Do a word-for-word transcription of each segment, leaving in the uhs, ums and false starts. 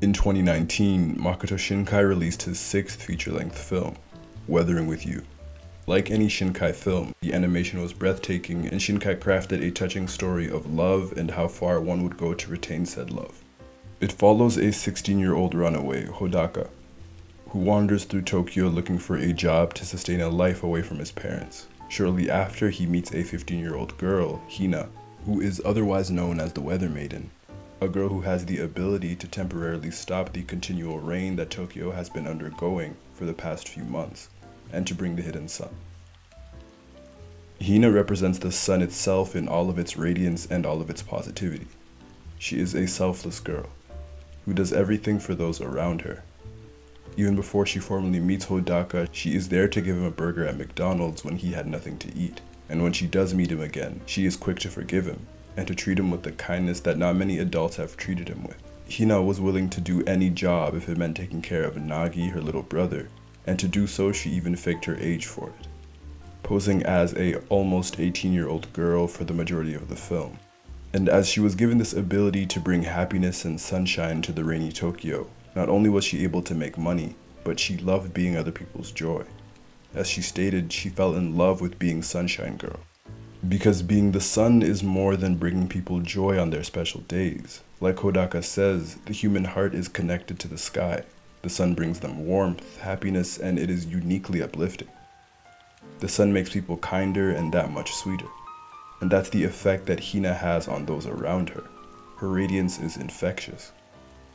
In twenty nineteen, Makoto Shinkai released his sixth feature-length film, Weathering With You. Like any Shinkai film, the animation was breathtaking, and Shinkai crafted a touching story of love and how far one would go to retain said love. It follows a sixteen-year-old runaway, Hodaka, who wanders through Tokyo looking for a job to sustain a life away from his parents. Shortly after, he meets a fifteen-year-old girl, Hina, who is otherwise known as the Weather Maiden, a girl who has the ability to temporarily stop the continual rain that Tokyo has been undergoing for the past few months, and to bring the hidden sun. Hina represents the sun itself in all of its radiance and all of its positivity. She is a selfless girl who does everything for those around her. Even before she formally meets Hodaka, she is there to give him a burger at McDonald's when he had nothing to eat. And when she does meet him again, she is quick to forgive him and to treat him with the kindness that not many adults have treated him with. Hina was willing to do any job if it meant taking care of Nagi, her little brother, and to do so she even faked her age for it, posing as a almost eighteen-year-old girl for the majority of the film. And as she was given this ability to bring happiness and sunshine to the rainy Tokyo, not only was she able to make money, but she loved being other people's joy. As she stated, she fell in love with being Sunshine Girl. Because being the sun is more than bringing people joy on their special days. Like Hodaka says, the human heart is connected to the sky. The sun brings them warmth, happiness, and it is uniquely uplifting. The sun makes people kinder and that much sweeter. And that's the effect that Hina has on those around her. Her radiance is infectious.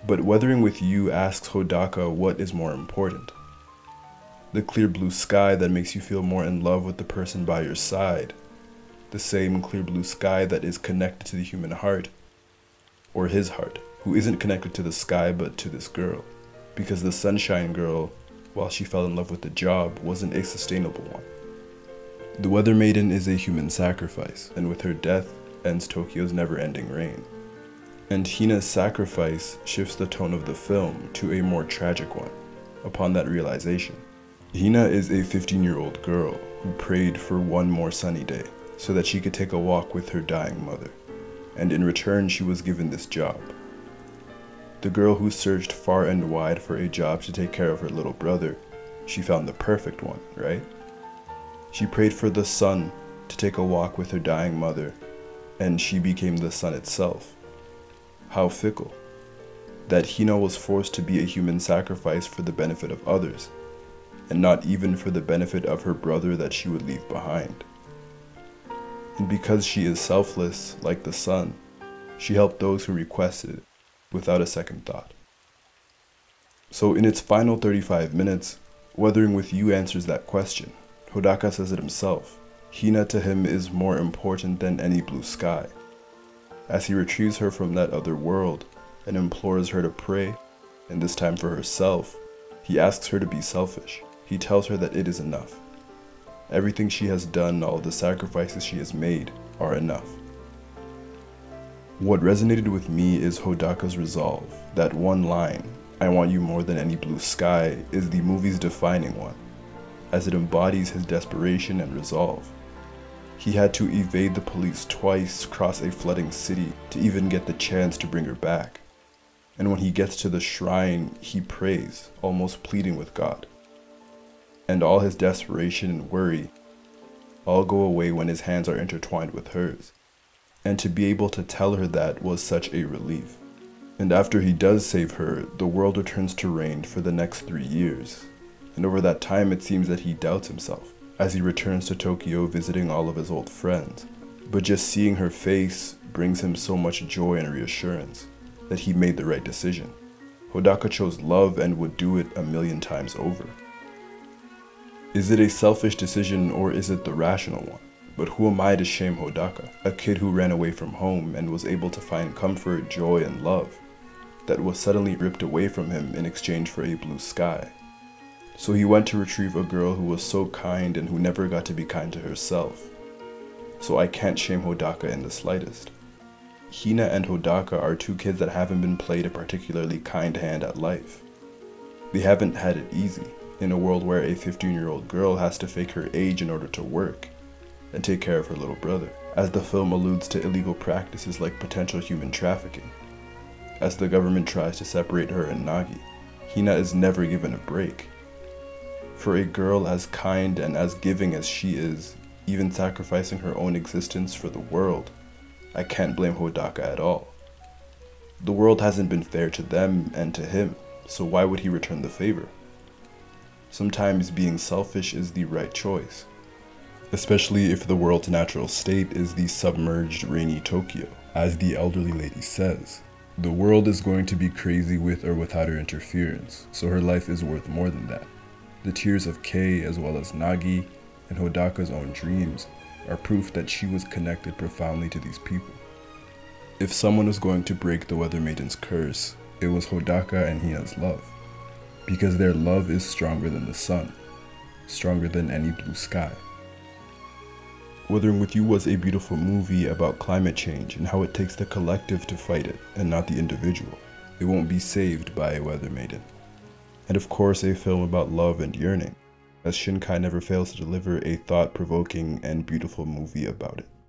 But Weathering With You asks Hodaka what is more important. The clear blue sky that makes you feel more in love with the person by your side. The same clear blue sky that is connected to the human heart, or his heart, who isn't connected to the sky but to this girl, because the Sunshine Girl, while she fell in love with the job, wasn't a sustainable one. The Weather Maiden is a human sacrifice, and with her death ends Tokyo's never-ending rain. And Hina's sacrifice shifts the tone of the film to a more tragic one, upon that realization. Hina is a fifteen-year-old girl who prayed for one more sunny day, so that she could take a walk with her dying mother, and in return she was given this job. The girl who searched far and wide for a job to take care of her little brother, she found the perfect one, right? She prayed for the sun to take a walk with her dying mother, and she became the sun itself. How fickle, that Hina was forced to be a human sacrifice for the benefit of others, and not even for the benefit of her brother that she would leave behind. And because she is selfless, like the sun, she helped those who requested it, without a second thought. So in its final thirty-five minutes, Weathering With You answers that question. Hodaka says it himself. Hina to him is more important than any blue sky. As he retrieves her from that other world and implores her to pray, and this time for herself, he asks her to be selfish. He tells her that it is enough. Everything she has done, all the sacrifices she has made, are enough. What resonated with me is Hodaka's resolve. That one line, "I want you more than any blue sky," is the movie's defining one, as it embodies his desperation and resolve. He had to evade the police twice, cross a flooding city, to even get the chance to bring her back. And when he gets to the shrine, he prays, almost pleading with God. And all his desperation and worry all go away when his hands are intertwined with hers. And to be able to tell her that was such a relief. And after he does save her, the world returns to rain for the next three years. And over that time, it seems that he doubts himself, as he returns to Tokyo visiting all of his old friends. But just seeing her face brings him so much joy and reassurance that he made the right decision. Hodaka chose love and would do it a million times over. Is it a selfish decision or is it the rational one? But who am I to shame Hodaka, a kid who ran away from home and was able to find comfort, joy, and love that was suddenly ripped away from him in exchange for a blue sky? So he went to retrieve a girl who was so kind and who never got to be kind to herself. So I can't shame Hodaka in the slightest. Hina and Hodaka are two kids that haven't been played a particularly kind hand at life. They haven't had it easy. In a world where a fifteen-year-old girl has to fake her age in order to work and take care of her little brother, as the film alludes to illegal practices like potential human trafficking. as the government tries to separate her and Nagi. Hina is never given a break. For a girl as kind and as giving as she is, even sacrificing her own existence for the world, I can't blame Hodaka at all. The world hasn't been fair to them and to him, so why would he return the favor? Sometimes being selfish is the right choice, especially if the world's natural state is the submerged rainy Tokyo. As the elderly lady says, the world is going to be crazy with or without her interference, so her life is worth more than that. The tears of Kei, as well as Nagi and Hodaka's own dreams, are proof that she was connected profoundly to these people. If someone was going to break the Weather Maiden's curse, it was Hodaka and Hina's love, because their love is stronger than the sun, stronger than any blue sky. Weathering With You was a beautiful movie about climate change and how it takes the collective to fight it, and not the individual. It won't be saved by a Weather Maiden. And of course, a film about love and yearning, as Shinkai never fails to deliver a thought-provoking and beautiful movie about it.